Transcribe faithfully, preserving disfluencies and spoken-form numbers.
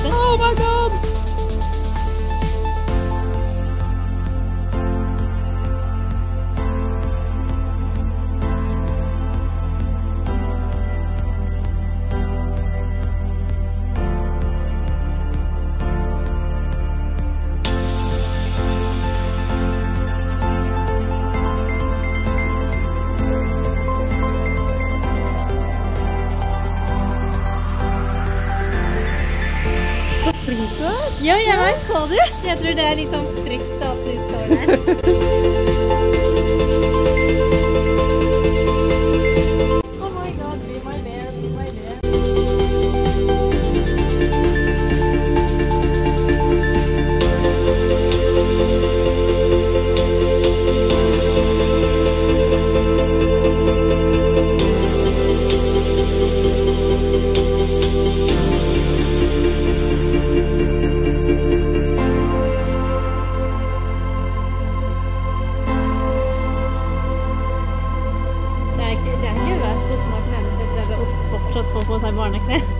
Oh my god! Ja, jeg har så det. Jeg tror det er litt sånn trygt at vi står her. Oh my god, be my man, be my det er ikke verst å snart nærmest etter å fortsatt få på seg barnekne.